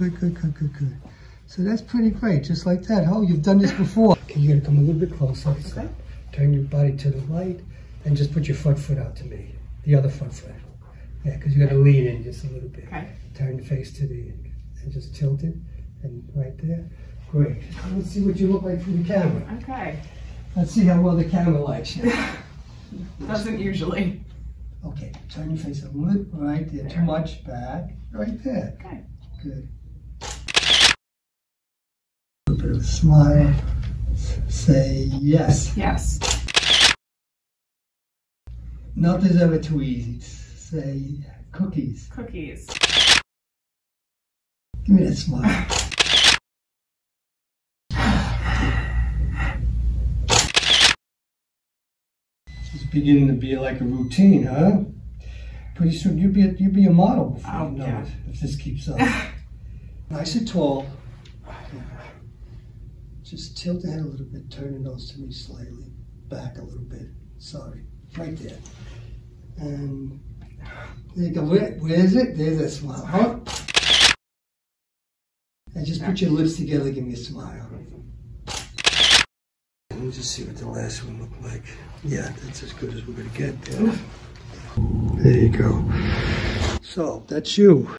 Good. So that's pretty great, just like that. Oh, you've done this before. Okay, you're gonna come a little bit closer. Okay. Turn your body to the light and just put your front foot out to me. The other front foot. Yeah, because you're gonna lean in just a little bit. Okay. Turn your face to the end and just tilt it and right there. Great. Let's see what you look like from the camera. Okay. Let's see how well the camera likes you. Doesn't usually. Okay, turn your face a little right there. Too much back. Right there. Okay. Good. A little bit of a smile. Say yes. Yes. Nothing's ever too easy. Say cookies. Cookies. Give me that smile. It's beginning to be like a routine, huh? Pretty soon you'll be a model before you know it, if this keeps up. Nice and tall. Yeah. Just tilt the head a little bit, turn your nose to me slightly, back a little bit. Sorry, right there. And there you go. Where is it? There's a smile, huh? And just put your lips together, give me a smile. Let me just see what the last one looked like. Yeah, that's as good as we're gonna get there. There you go. So, that's you.